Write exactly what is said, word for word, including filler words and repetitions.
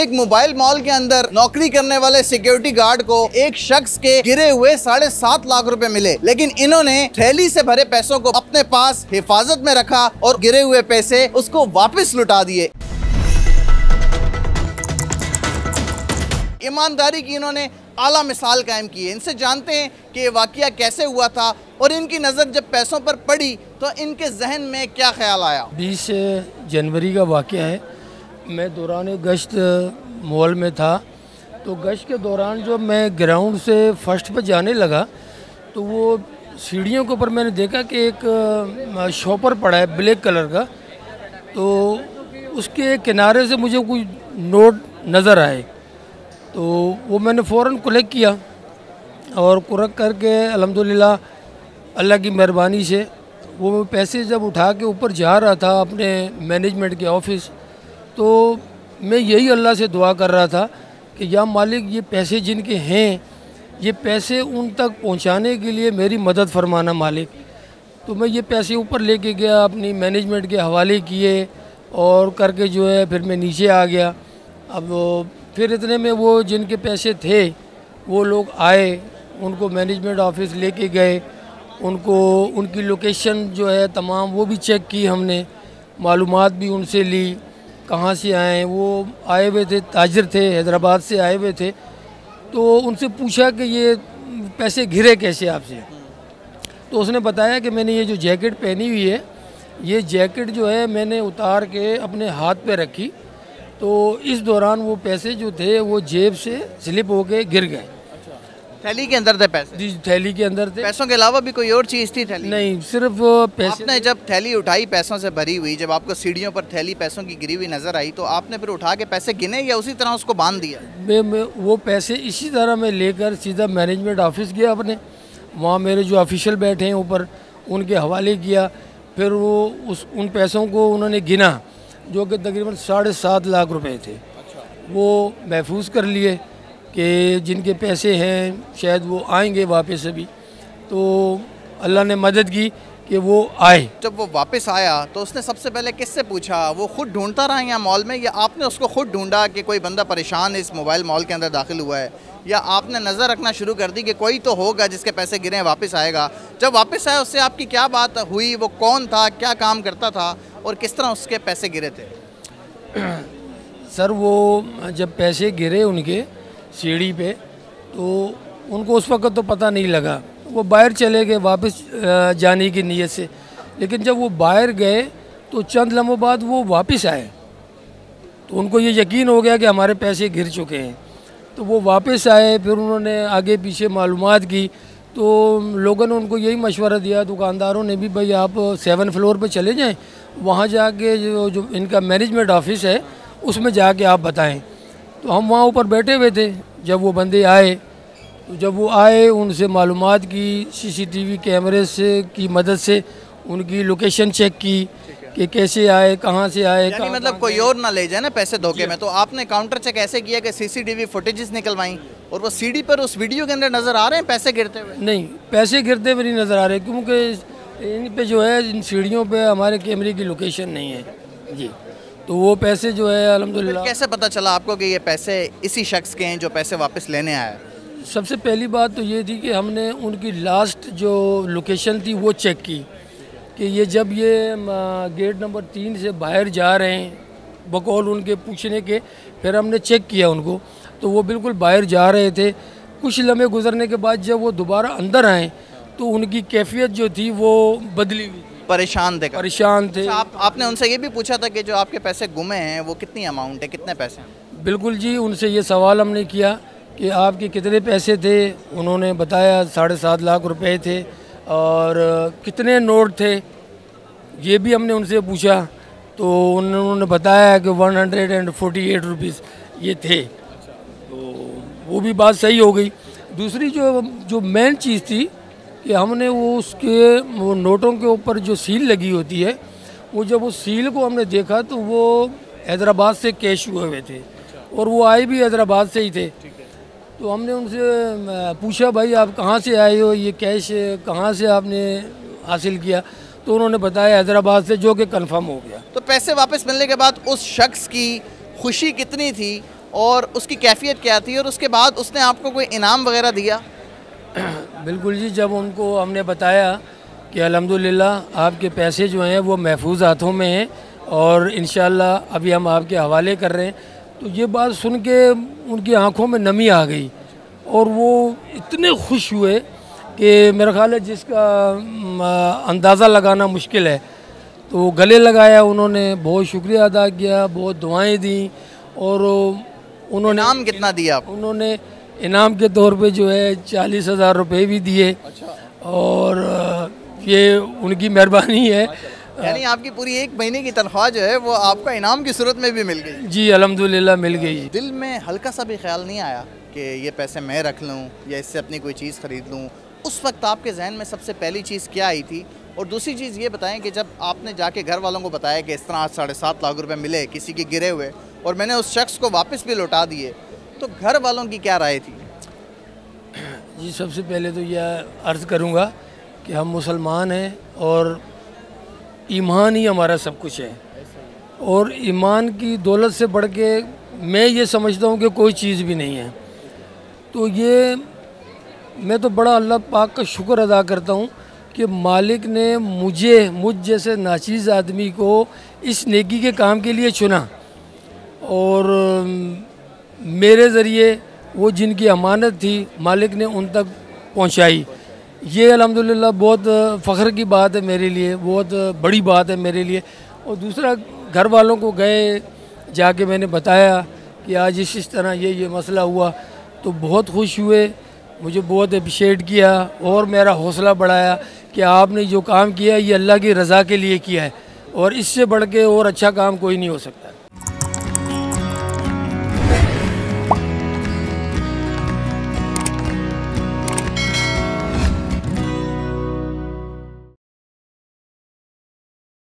एक mobile mall के अंदर नौकरी करने वाले सिक्योरिटी गार्ड को एक शख्स के गिरे हुए साढ़े सात लाख रुपए मिले, लेकिन इन्होंने थैली से भरे पैसों को अपने पास हिफाजत में रखा और गिरे हुए पैसे उसको वापस लुटा दिए। ईमानदारी की इन्होंने आला मिसाल कायम की है। इनसे जानते हैं कि ये वाकया कैसे हुआ था और इनकी नज़र जब पैसों पर पड़ी तो इनके जहन में क्या ख्याल आया। बीस जनवरी का वाकया है। मैं दौरान गश्त मॉल में था, तो गश्त के दौरान जब मैं ग्राउंड से फर्स्ट पर जाने लगा तो वो सीढ़ियों के ऊपर मैंने देखा कि एक शॉपर पड़ा है ब्लैक कलर का, तो उसके किनारे से मुझे कुछ नोट नज़र आए, तो वो मैंने फ़ौरन कलेक्ट किया और कलेक्ट करके अल्हम्दुलिल्लाह अल्लाह की मेहरबानी से वो पैसे जब उठा के ऊपर जा रहा था अपने मैनेजमेंट के ऑफिस, तो मैं यही अल्लाह से दुआ कर रहा था कि या मालिक ये पैसे जिनके हैं ये पैसे उन तक पहुंचाने के लिए मेरी मदद फरमाना मालिक। तो मैं ये पैसे ऊपर लेके गया, अपनी मैनेजमेंट के हवाले किए और करके जो है फिर मैं नीचे आ गया। अब फिर इतने में वो जिनके पैसे थे वो लोग आए, उनको मैनेजमेंट ऑफिस लेके गए, उनको उनकी लोकेशन जो है तमाम वो भी चेक की, हमने मालूमात भी उनसे ली कहाँ से आए। वो आए हुए थे ताजिर थे, हैदराबाद से आए हुए थे, तो उनसे पूछा कि ये पैसे घिरे कैसे आपसे, तो उसने बताया कि मैंने ये जो जैकेट पहनी हुई है ये जैकेट जो है मैंने उतार के अपने हाथ पे रखी, तो इस दौरान वो पैसे जो थे वो जेब से स्लिप होके गिर गए। अच्छा, थैली के अंदर थे पैसे? जी, थैली के अंदर थे। पैसों के अलावा भी कोई और चीज़ थी थैली? नहीं, सिर्फ पैसे। आपने जब थैली उठाई पैसों से भरी हुई, जब आपको सीढ़ियों पर थैली पैसों की गिरी हुई नज़र आई, तो आपने फिर उठा के पैसे गिने या उसी तरह उसको बांध दिया? मैं, मैं वो पैसे इसी तरह मैं लेकर सीधा मैनेजमेंट ऑफिस गया अपने, वहाँ मेरे जो ऑफिशियल बैठे हैं ऊपर उनके हवाले किया, फिर वो उस उन पैसों को उन्होंने गिना जो कि तकरीबन साढ़े सात लाख रुपए थे। अच्छा। वो महफूज कर लिए कि जिनके पैसे हैं शायद वो आएंगे वापस अभी, तो अल्लाह ने मदद की कि वो आए। जब वो वापस आया तो उसने सबसे पहले किससे पूछा? वो खुद ढूंढता रहा यहाँ मॉल में या आपने उसको खुद ढूंढा कि कोई बंदा परेशान इस मोबाइल मॉल के अंदर दाखिल हुआ है, या आपने नज़र रखना शुरू कर दी कि कोई तो होगा जिसके पैसे गिरे वापस आएगा? जब वापस आया उससे आपकी क्या बात हुई? वो कौन था, क्या काम करता था और किस तरह उसके पैसे गिरे थे? सर, वो जब पैसे गिरे उनके सीढ़ी पे तो उनको उस वक्त तो पता नहीं लगा, वो बाहर चले गए वापस जाने की नीयत से, लेकिन जब वो बाहर गए तो चंद लम्हों बाद वो वापस आए, तो उनको ये यकीन हो गया कि हमारे पैसे गिर चुके हैं, तो वो वापस आए। फिर उन्होंने आगे पीछे मालूमात की, तो लोगों ने उनको यही मशवरा दिया, दुकानदारों ने भी, भाई आप सेवन फ्लोर पर चले जाएं, वहाँ जाके जो जो इनका मैनेजमेंट ऑफिस है उसमें जाके आप बताएं। तो हम वहाँ ऊपर बैठे हुए थे, जब वो बंदे आए, तो जब वो आए उनसे मालूमात की, सीसीटीवी कैमरे से की मदद से उनकी लोकेशन चेक की कि कैसे आए, कहाँ से आए, यानी मतलब कोई और ना ले जाए ना पैसे धोखे में। तो आपने काउंटर चेक ऐसे किया कि सीसीटीवी फुटेजेस निकलवाई और वो सीडी पर उस वीडियो के अंदर नज़र आ रहे हैं पैसे गिरते हुए? नहीं, पैसे गिरते हुए नहीं नज़र आ रहे, क्योंकि इन पे जो है इन सीढ़ियों पे हमारे कैमरे की लोकेशन नहीं है जी, तो वो पैसे जो है अल्हम्दुलिल्लाह। कैसे पता चला आपको कि ये पैसे इसी शख्स के हैं जो पैसे वापस लेने आया? सबसे पहली बात तो ये थी कि हमने उनकी लास्ट जो लोकेशन थी वो चेक की कि ये जब ये गेट नंबर तीन से बाहर जा रहे हैं, बकौल उनके पूछने के, फिर हमने चेक किया उनको, तो वो बिल्कुल बाहर जा रहे थे। कुछ लम्हे गुजरने के बाद जब वो दोबारा अंदर आए तो उनकी कैफियत जो थी वो बदली हुई, परेशान थे परेशान थे आप, आपने उनसे ये भी पूछा था कि जो आपके पैसे गुमे हैं वो कितनी अमाउंट है, कितने पैसे हैं? बिल्कुल जी, उनसे ये सवाल हमने किया कि आपके कितने पैसे थे, उन्होंने बताया साढ़े सात लाख रुपए थे, और कितने नोट थे ये भी हमने उनसे पूछा, तो उन्होंने बताया कि one hundred and forty eight rupees ये थे, तो वो भी बात सही हो गई। दूसरी जो जो मेन चीज़ थी कि हमने वो उसके वो नोटों के ऊपर जो सील लगी होती है, वो जब उस सील को हमने देखा तो वो हैदराबाद से कैश हुए हुए थे और वो आए भी हैदराबाद से ही थे, तो हमने उनसे पूछा भाई आप कहाँ से आए हो, ये कैश कहाँ से आपने हासिल किया, तो उन्होंने बताया हैदराबाद से, जो कि कंफर्म हो गया। तो पैसे वापस मिलने के बाद उस शख्स की खुशी कितनी थी और उसकी कैफियत क्या थी, और उसके बाद उसने आपको कोई इनाम वगैरह दिया? बिल्कुल जी, जब उनको हमने बताया कि अल्हम्दुलिल्लाह आपके पैसे जो हैं वो महफूज हाथों में हैं और इंशाल्लाह अभी हम आपके हवाले कर रहे हैं, तो ये बात सुन के उनकी आंखों में नमी आ गई और वो इतने खुश हुए कि मेरा ख्याल है जिसका अंदाज़ा लगाना मुश्किल है। तो गले लगाया उन्होंने, बहुत शुक्रिया अदा किया, बहुत दुआएं दी और उन्होंने इनाम कितना दिया आपको? उन्होंने इनाम के तौर पे जो है चालीस हज़ार रुपये भी दिए। अच्छा। और ये उनकी मेहरबानी है। अच्छा। यानी आपकी पूरी एक महीने की तनख्वाह जो है वो आपका इनाम की सूरत में भी मिल गई? जी अल्हम्दुलिल्लाह मिल गई। दिल में हल्का सा भी ख्याल नहीं आया कि ये पैसे मैं रख लूँ या इससे अपनी कोई चीज़ ख़रीद लूँ? उस वक्त आपके जहन में सबसे पहली चीज़ क्या आई थी? और दूसरी चीज़ ये बताएं कि जब आपने जाके घर वालों को बताया कि इस तरह आज साढ़े सात लाख रुपए मिले किसी के गिरे हुए और मैंने उस शख्स को वापस भी लौटा दिए, तो घर वालों की क्या राय थी? जी सबसे पहले तो यह अर्ज़ करूँगा कि हम मुसलमान हैं और ईमान ही हमारा सब कुछ है, और ईमान की दौलत से बढ़ के मैं ये समझता हूँ कि कोई चीज़ भी नहीं है। तो ये मैं तो बड़ा अल्लाह पाक का शुक्र अदा करता हूँ कि मालिक ने मुझे मुझ जैसे नाचीज़ आदमी को इस नेकी के काम के लिए चुना और मेरे ज़रिए वो जिनकी अमानत थी मालिक ने उन तक पहुँचाई। ये अल्हम्दुलिल्लाह बहुत फ़ख्र की बात है मेरे लिए, बहुत बड़ी बात है मेरे लिए। और दूसरा घर वालों को गए जाके मैंने बताया कि आज इस इस तरह ये ये मसला हुआ, तो बहुत खुश हुए, मुझे बहुत अप्रिशिएट किया और मेरा हौसला बढ़ाया कि आपने जो काम किया ये अल्लाह की रज़ा के लिए किया है और इससे बढ़ के और अच्छा काम कोई नहीं हो सकता।